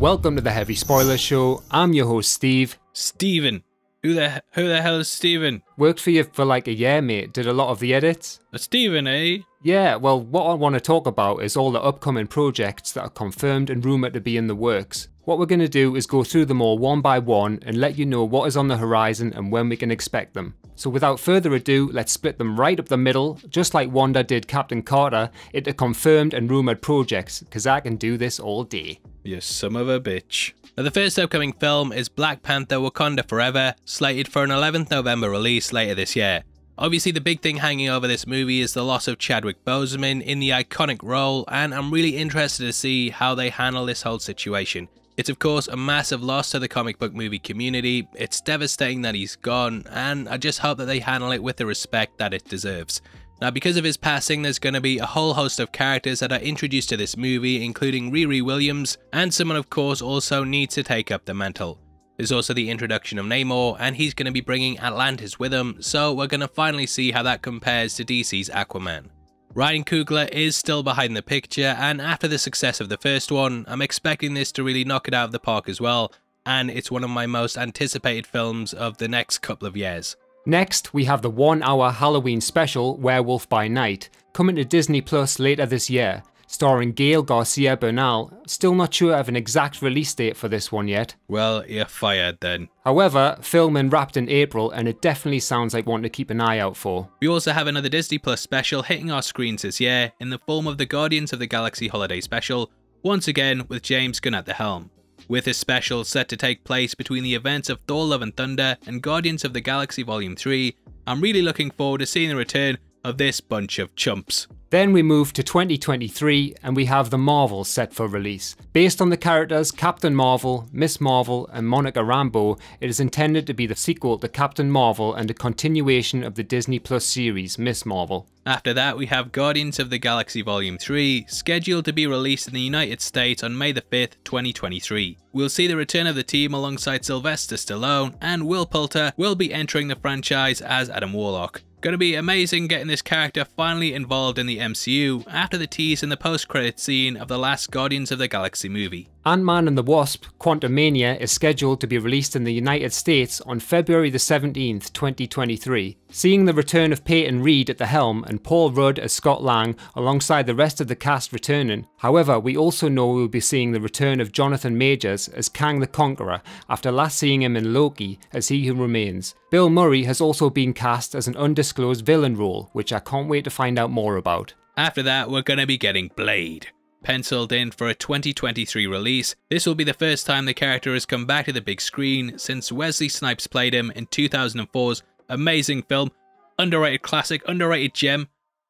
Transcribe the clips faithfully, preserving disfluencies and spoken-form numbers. Welcome to the Heavy Spoiler Show. I'm your host, Steve. Steven. Who the, who the hell is Steven? Worked for you for like a year, mate. Did a lot of the edits. Steven, eh? Yeah, well, what I want to talk about is all the upcoming projects that are confirmed and rumoured to be in the works. What we're going to do is go through them all one by one and let you know what is on the horizon and when we can expect them. So without further ado, let's split them right up the middle, just like Wanda did Captain Carter, into confirmed and rumoured projects, because I can do this all day. You son of a bitch. Now, the first upcoming film is Black Panther Wakanda Forever, slated for an eleventh of November release later this year. Obviously, the big thing hanging over this movie is the loss of Chadwick Boseman in the iconic role, and I'm really interested to see how they handle this whole situation. It's of course a massive loss to the comic book movie community. It's devastating that he's gone, and I just hope that they handle it with the respect that it deserves. Now, because of his passing, there's going to be a whole host of characters that are introduced to this movie, including Riri Williams, and someone of course also needs to take up the mantle. There's also the introduction of Namor, and he's going to be bringing Atlantis with him, so we're going to finally see how that compares to D C's Aquaman. Ryan Coogler is still behind the picture, and after the success of the first one, I'm expecting this to really knock it out of the park as well, and it's one of my most anticipated films of the next couple of years. Next, we have the one-hour Halloween special, Werewolf by Night, coming to Disney Plus later this year, starring Gael Garcia Bernal. Still not sure of an exact release date for this one yet. Well, you're fired then. However, filming wrapped in April, and it definitely sounds like one to keep an eye out for. We also have another Disney Plus special hitting our screens this year in the form of the Guardians of the Galaxy Holiday Special, once again with James Gunn at the helm. With this special set to take place between the events of Thor Love and Thunder and Guardians of the Galaxy Volume three, I'm really looking forward to seeing the return of this bunch of chumps. Then we move to twenty twenty-three and we have The Marvels set for release. Based on the characters Captain Marvel, Miss Marvel and Monica Rambeau, it is intended to be the sequel to Captain Marvel and a continuation of the Disney Plus series Miss Marvel. After that, we have Guardians of the Galaxy Volume three, scheduled to be released in the United States on May the fifth, twenty twenty-three. We'll see the return of the team alongside Sylvester Stallone, and Will Poulter will be entering the franchise as Adam Warlock. Gonna be amazing getting this character finally involved in the M C U after the tease in the post-credits scene of the last Guardians of the Galaxy movie. Ant-Man and the Wasp Quantumania is scheduled to be released in the United States on February the seventeenth, twenty twenty-three. Seeing the return of Peyton Reed at the helm and Paul Rudd as Scott Lang alongside the rest of the cast returning. However, we also know we'll be seeing the return of Jonathan Majors as Kang the Conqueror after last seeing him in Loki as He Who Remains. Bill Murray has also been cast as an undisclosed villain role, which I can't wait to find out more about. After that, we're going to be getting Blade. Penciled in for a twenty twenty-three release, this will be the first time the character has come back to the big screen since Wesley Snipes played him in two thousand four's amazing film, underrated classic, underrated gem,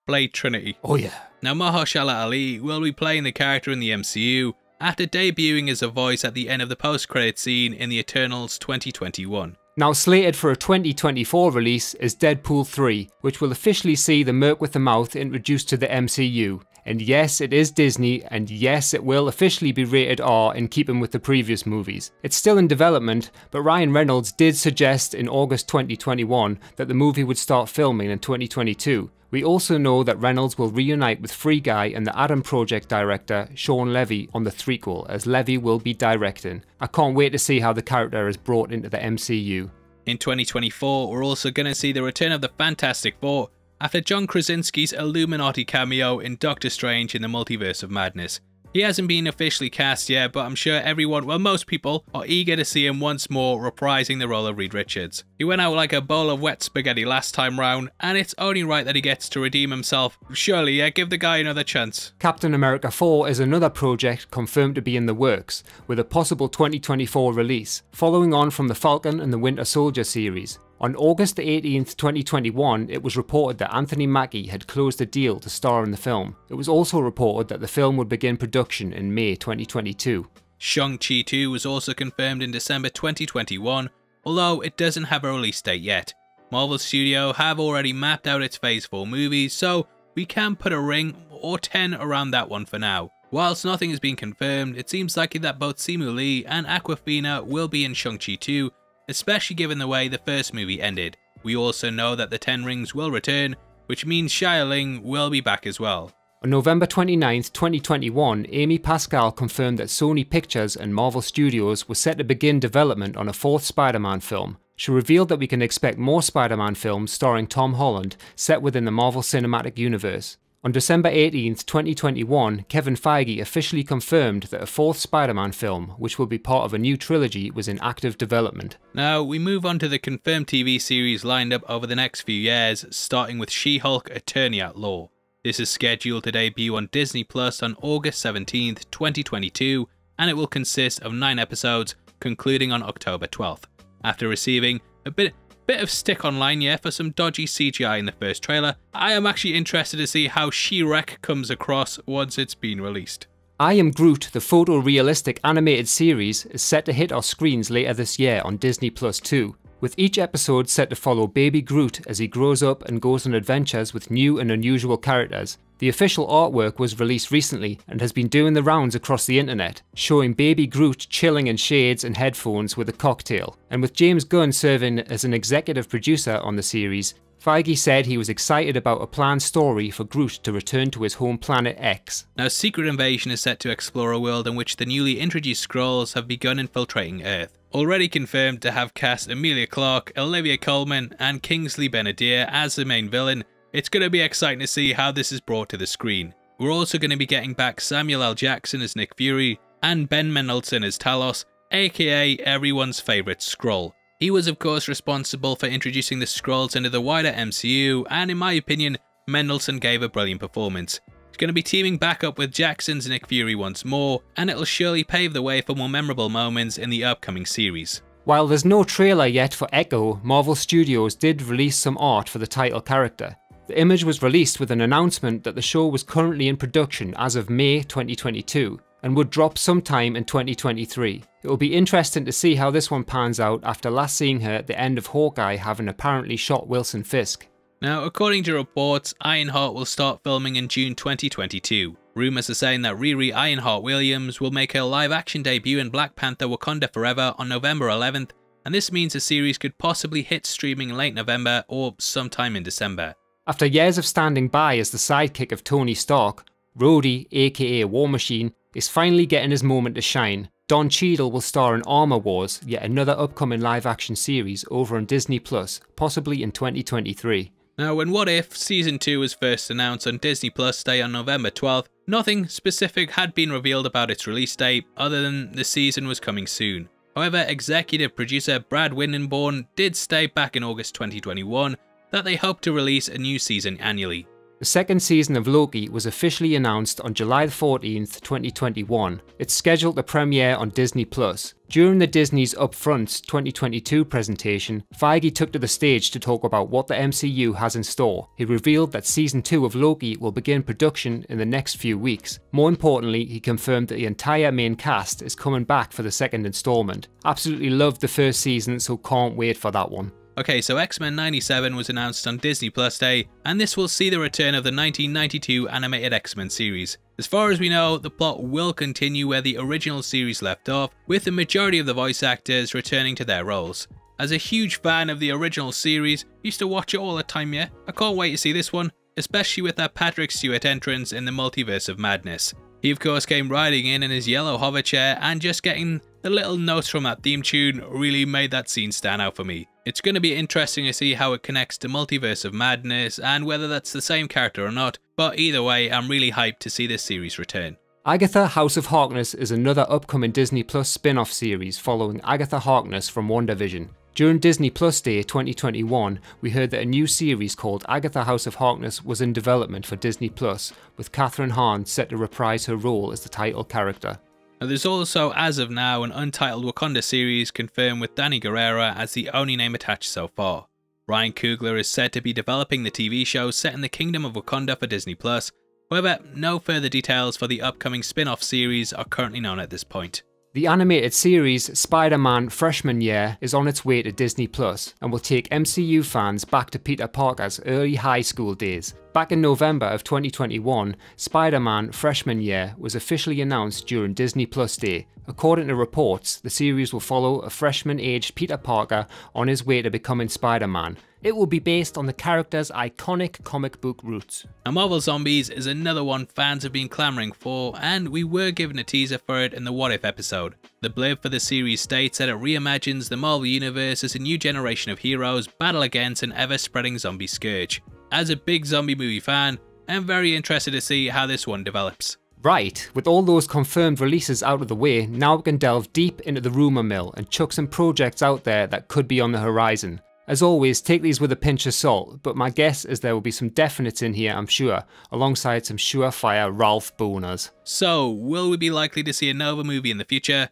Blade Trinity. Oh yeah. Now Mahershala Ali will be playing the character in the M C U after debuting as a voice at the end of the post-credits scene in The Eternals twenty twenty-one. Now slated for a twenty twenty-four release is Deadpool three, which will officially see the Merc with the Mouth introduced to the M C U. And yes, it is Disney, and yes, it will officially be rated R in keeping with the previous movies. It's still in development, but Ryan Reynolds did suggest in August twenty twenty-one that the movie would start filming in twenty twenty-two. We also know that Reynolds will reunite with Free Guy and the Adam Project director Sean Levy on the threequel, as Levy will be directing. I can't wait to see how the character is brought into the M C U. In twenty twenty-four, we're also going to see the return of the Fantastic Four after John Krasinski's Illuminati cameo in Doctor Strange in the Multiverse of Madness. He hasn't been officially cast yet, but I'm sure everyone, well most people, are eager to see him once more reprising the role of Reed Richards. He went out like a bowl of wet spaghetti last time round, and it's only right that he gets to redeem himself. Surely, yeah, give the guy another chance. Captain America four is another project confirmed to be in the works, with a possible twenty twenty-four release, following on from the Falcon and the Winter Soldier series. On August the eighteenth, twenty twenty-one, it was reported that Anthony Mackie had closed a deal to star in the film. It was also reported that the film would begin production in May twenty twenty-two. Shang-Chi two was also confirmed in December twenty twenty-one, although it doesn't have a release date yet. Marvel Studios have already mapped out its Phase four movies, so we can put a ring or ten around that one for now. Whilst nothing has been confirmed, it seems likely that both Simu Liu and Awkwafina will be in Shang-Chi two, especially given the way the first movie ended. We also know that the Ten Rings will return, which means Shia Ling will be back as well. On November twenty-ninth, twenty twenty-one, Amy Pascal confirmed that Sony Pictures and Marvel Studios were set to begin development on a fourth Spider-Man film. She revealed that we can expect more Spider-Man films starring Tom Holland, set within the Marvel Cinematic Universe. On December eighteenth, twenty twenty-one, Kevin Feige officially confirmed that a fourth Spider-Man film, which will be part of a new trilogy, was in active development. Now, we move on to the confirmed T V series lined up over the next few years, starting with She-Hulk Attorney at Law. This is scheduled to debut on Disney Plus on August seventeenth, twenty twenty-two, and it will consist of nine episodes, concluding on October twelfth. After receiving a bit... Bit of stick online, yeah, for some dodgy C G I in the first trailer. I am actually interested to see how She-Hulk comes across once it's been released. I Am Groot, the photorealistic animated series, is set to hit our screens later this year on Disney Plus two, with each episode set to follow baby Groot as he grows up and goes on adventures with new and unusual characters. The official artwork was released recently and has been doing the rounds across the internet, showing baby Groot chilling in shades and headphones with a cocktail. And with James Gunn serving as an executive producer on the series, Feige said he was excited about a planned story for Groot to return to his home planet X. Now, Secret Invasion is set to explore a world in which the newly introduced Skrulls have begun infiltrating Earth. Already confirmed to have cast Emilia Clarke, Olivia Colman and Kingsley Benadir as the main villain. It's going to be exciting to see how this is brought to the screen. We're also going to be getting back Samuel L. Jackson as Nick Fury and Ben Mendelsohn as Talos, aka everyone's favourite Skrull. He was of course responsible for introducing the Skrulls into the wider M C U, and in my opinion, Mendelsohn gave a brilliant performance. He's going to be teaming back up with Jackson's Nick Fury once more, and it'll surely pave the way for more memorable moments in the upcoming series. While there's no trailer yet for Echo, Marvel Studios did release some art for the title character. The image was released with an announcement that the show was currently in production as of May twenty twenty-two and would drop sometime in twenty twenty-three. It will be interesting to see how this one pans out after last seeing her at the end of Hawkeye having apparently shot Wilson Fisk. Now, according to reports, Ironheart will start filming in June twenty twenty-two. Rumours are saying that Riri Ironheart Williams will make her live-action debut in Black Panther Wakanda Forever on November eleventh, and this means the series could possibly hit streaming late November or sometime in December. After years of standing by as the sidekick of Tony Stark, Rhodey, aka War Machine, is finally getting his moment to shine. Don Cheadle will star in Armor Wars, yet another upcoming live-action series over on Disney Plus, possibly in twenty twenty-three. Now, when What If Season two was first announced on Disney Plus Day on November twelfth, nothing specific had been revealed about its release date, other than the season was coming soon. However, executive producer Brad Windenborn did state back in August twenty twenty-one that they hope to release a new season annually. The second season of Loki was officially announced on July fourteenth, twenty twenty-one. It's scheduled to premiere on Disney Plus. During the Disney's Upfronts twenty twenty-two presentation, Feige took to the stage to talk about what the M C U has in store. He revealed that Season two of Loki will begin production in the next few weeks. More importantly, he confirmed that the entire main cast is coming back for the second installment. Absolutely loved the first season, so can't wait for that one. Okay, so X-Men ninety-seven was announced on Disney Plus Day, and this will see the return of the nineteen ninety-two animated X-Men series. As far as we know, the plot will continue where the original series left off, with the majority of the voice actors returning to their roles. As a huge fan of the original series, used to watch it all the time, yeah? I can't wait to see this one, especially with that Patrick Stewart entrance in the Multiverse of Madness. He of course came riding in in his yellow hover chair, and just getting the little notes from that theme tune really made that scene stand out for me. It's going to be interesting to see how it connects to Multiverse of Madness and whether that's the same character or not, but either way, I'm really hyped to see this series return. Agatha House of Harkness is another upcoming Disney Plus spin-off series following Agatha Harkness from WandaVision. During Disney Plus Day twenty twenty-one, we heard that a new series called Agatha House of Harkness was in development for Disney Plus, with Kathryn Hahn set to reprise her role as the title character. Now, there's also, as of now, an untitled Wakanda series confirmed with Danny Guerrera as the only name attached so far. Ryan Coogler is said to be developing the T V show set in the Kingdom of Wakanda for Disney Plus. However, no further details for the upcoming spin-off series are currently known at this point. The animated series Spider-Man Freshman Year is on its way to Disney Plus and will take M C U fans back to Peter Parker's early high school days. Back in November of twenty twenty-one, Spider-Man Freshman Year was officially announced during Disney Plus Day. According to reports, the series will follow a freshman-aged Peter Parker on his way to becoming Spider-Man. It will be based on the character's iconic comic book roots. Now, Marvel Zombies is another one fans have been clamouring for, and we were given a teaser for it in the What If episode. The blurb for the series states that it reimagines the Marvel Universe as a new generation of heroes battle against an ever-spreading zombie scourge. As a big zombie movie fan, I am very interested to see how this one develops. Right, with all those confirmed releases out of the way, now we can delve deep into the rumour mill and chuck some projects out there that could be on the horizon. As always, take these with a pinch of salt, but my guess is there will be some definites in here, I'm sure, alongside some surefire Ralph boners. So, will we be likely to see another movie in the future?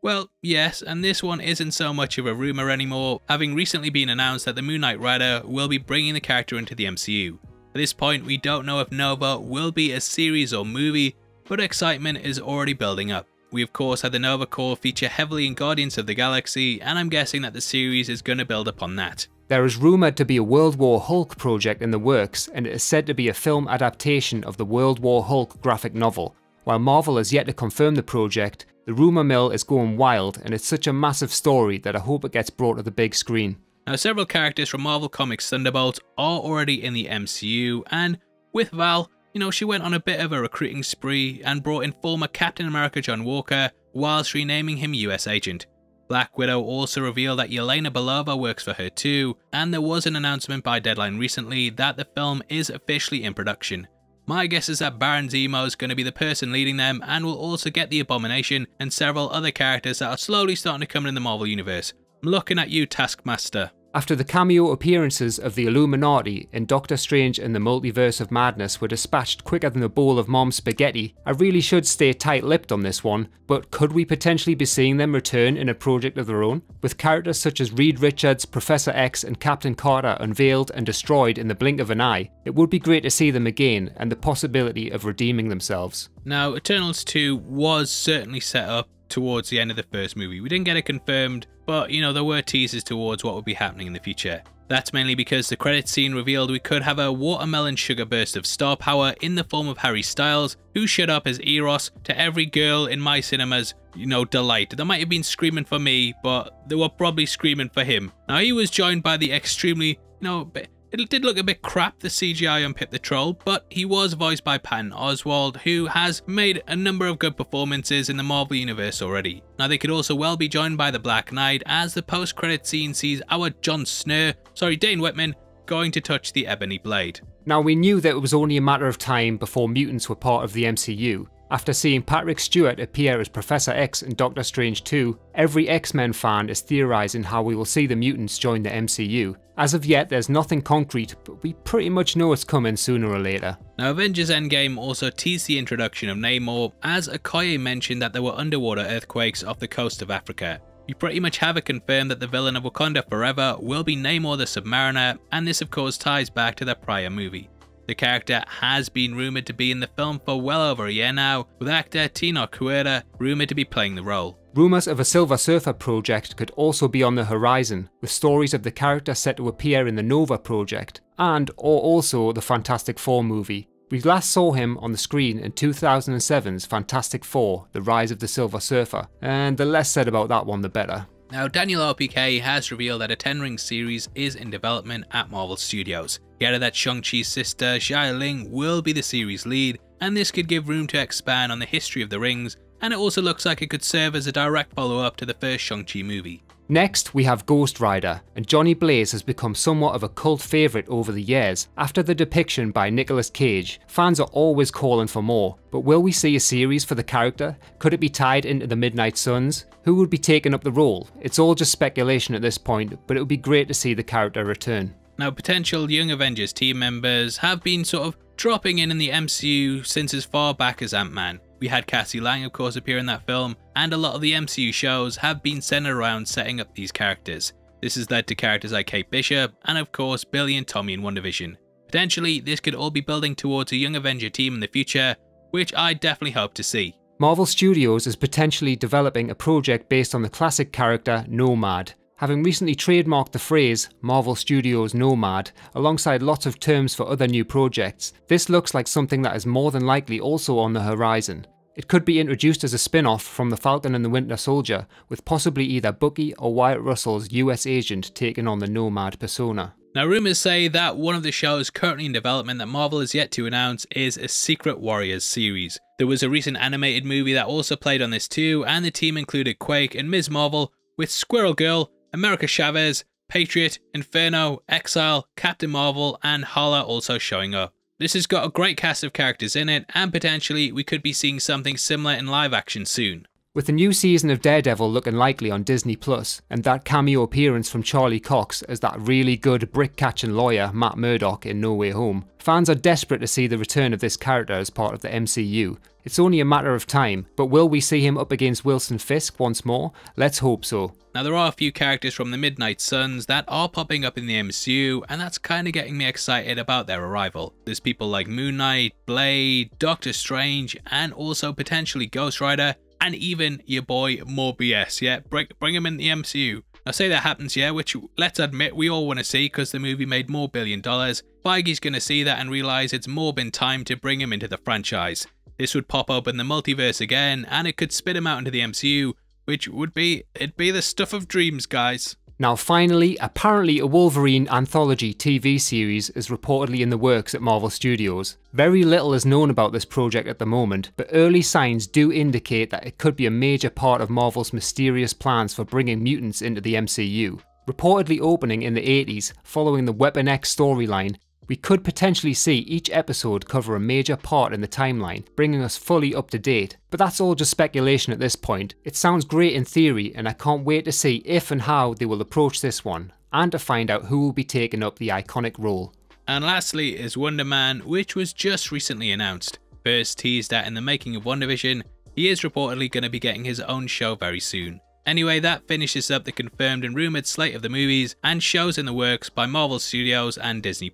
Well, yes, and this one isn't so much of a rumour anymore, having recently been announced that the Moon Knight Rider will be bringing the character into the M C U. At this point, we don't know if Nova will be a series or movie, but excitement is already building up. We of course had the Nova Corps feature heavily in Guardians of the Galaxy, and I'm guessing that the series is going to build upon that. There is rumoured to be a World War Hulk project in the works, and it is said to be a film adaptation of the World War Hulk graphic novel. While Marvel has yet to confirm the project, the rumour mill is going wild, and it's such a massive story that I hope it gets brought to the big screen. Now, several characters from Marvel Comics Thunderbolts are already in the M C U, and with Val, you know, she went on a bit of a recruiting spree and brought in former Captain America John Walker whilst renaming him U S Agent. Black Widow also revealed that Yelena Belova works for her too, and there was an announcement by Deadline recently that the film is officially in production. My guess is that Baron Zemo is going to be the person leading them, and will also get the Abomination and several other characters that are slowly starting to come in the Marvel Universe. I'm looking at you, Taskmaster. After the cameo appearances of the Illuminati in Doctor Strange and the Multiverse of Madness were dispatched quicker than a bowl of mom's spaghetti, I really should stay tight-lipped on this one, but could we potentially be seeing them return in a project of their own? With characters such as Reed Richards, Professor X and Captain Carter unveiled and destroyed in the blink of an eye, it would be great to see them again and the possibility of redeeming themselves. Now, Eternals two was certainly set up towards the end of the first movie. We didn't get it confirmed, but you know, there were teasers towards what would be happening in the future. That's mainly because the credits scene revealed we could have a watermelon sugar burst of star power in the form of Harry Styles, who showed up as Eros to every girl in my cinema's, you know, delight. They might have been screaming for me, but they were probably screaming for him. Now, he was joined by the extremely, you know, it did look a bit crap, the C G I on Pip the Troll, but he was voiced by Patton Oswalt, who has made a number of good performances in the Marvel Universe already. Now, they could also well be joined by the Black Knight, as the post-credit scene sees our Jon Snow, sorry, Dane Whitman, going to touch the Ebony Blade. Now, we knew that it was only a matter of time before mutants were part of the M C U. After seeing Patrick Stewart appear as Professor X in Doctor Strange two, every X-Men fan is theorising how we will see the mutants join the M C U. As of yet, there's nothing concrete, but we pretty much know it's coming sooner or later. Now, Avengers Endgame also teased the introduction of Namor, as Okoye mentioned that there were underwater earthquakes off the coast of Africa. You pretty much have it confirmed that the villain of Wakanda Forever will be Namor the Submariner, and this of course ties back to the prior movie. The character has been rumoured to be in the film for well over a year now, with actor Tino Kuera rumoured to be playing the role. Rumours of a Silver Surfer project could also be on the horizon, with stories of the character set to appear in the Nova project, and or also the Fantastic Four movie. We last saw him on the screen in two thousand seven's Fantastic Four, The Rise of the Silver Surfer, and the less said about that one the better. Now, Daniel R P K has revealed that a Ten Rings series is in development at Marvel Studios. Get that Shang-Chi's sister, Xia Ling, will be the series lead, and this could give room to expand on the history of the rings, and it also looks like it could serve as a direct follow-up to the first Shang-Chi movie. Next, we have Ghost Rider, and Johnny Blaze has become somewhat of a cult favourite over the years. After the depiction by Nicolas Cage, fans are always calling for more, but will we see a series for the character? Could it be tied into the Midnight Suns? Who would be taking up the role? It's all just speculation at this point, but it would be great to see the character return. Now, potential Young Avengers team members have been sort of dropping in in the M C U since as far back as Ant-Man. We had Cassie Lang of course appear in that film, and a lot of the M C U shows have been centered around setting up these characters. This has led to characters like Kate Bishop, and of course Billy and Tommy in WandaVision. Potentially this could all be building towards a Young Avenger team in the future, which I definitely hope to see. Marvel Studios is potentially developing a project based on the classic character Nomad. Having recently trademarked the phrase Marvel Studios Nomad, alongside lots of terms for other new projects, this looks like something that is more than likely also on the horizon. It could be introduced as a spin-off from The Falcon and the Winter Soldier, with possibly either Bucky or Wyatt Russell's U S agent taking on the Nomad persona. Now, rumours say that one of the shows currently in development that Marvel has yet to announce is a Secret Warriors series. There was a recent animated movie that also played on this too, and the team included Quake and Miz Marvel, with Squirrel Girl, America Chavez, Patriot, Inferno, Exile, Captain Marvel and Hala also showing up. This has got a great cast of characters in it, and potentially we could be seeing something similar in live action soon. With the new season of Daredevil looking likely on Disney Plus, and that cameo appearance from Charlie Cox as that really good brick-catching lawyer Matt Murdock in No Way Home, fans are desperate to see the return of this character as part of the M C U. It's only a matter of time, but will we see him up against Wilson Fisk once more? Let's hope so. Now, there are a few characters from the Midnight Suns that are popping up in the M C U, and that's kinda getting me excited about their arrival. There's people like Moon Knight, Blade, Doctor Strange, and also potentially Ghost Rider, and even your boy Morbius. Yeah, bring, bring him in the M C U. I say that happens, yeah, which let's admit we all want to see because the movie made more billion dollars. Feige's going to see that and realise it's more than time to bring him into the franchise. This would pop up in the multiverse again, and it could spit him out into the M C U, which would be, it'd be the stuff of dreams, guys. Now finally, apparently a Wolverine anthology T V series is reportedly in the works at Marvel Studios. Very little is known about this project at the moment, but early signs do indicate that it could be a major part of Marvel's mysterious plans for bringing mutants into the M C U. Reportedly opening in the eighties, following the Weapon X storyline, we could potentially see each episode cover a major part in the timeline, bringing us fully up to date. But that's all just speculation at this point. It sounds great in theory, and I can't wait to see if and how they will approach this one, and to find out who will be taking up the iconic role. And lastly is Wonder Man, which was just recently announced. First teased at in the making of WandaVision, he is reportedly going to be getting his own show very soon. Anyway, that finishes up the confirmed and rumoured slate of the movies and shows in the works by Marvel Studios and Disney+.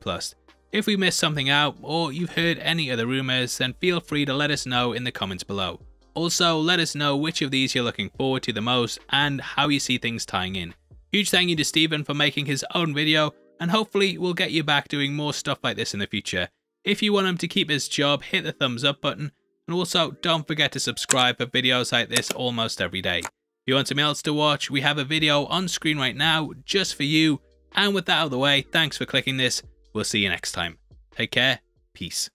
If we missed something out, or you've heard any other rumours, then feel free to let us know in the comments below. Also, let us know which of these you're looking forward to the most, and how you see things tying in. Huge thank you to Stephen for making his own video, and hopefully we'll get you back doing more stuff like this in the future. If you want him to keep his job, hit the thumbs up button, and also don't forget to subscribe for videos like this almost every day. If you want something else to watch, we have a video on screen right now, just for you, and with that out of the way, thanks for clicking this. We'll see you next time. Take care. Peace.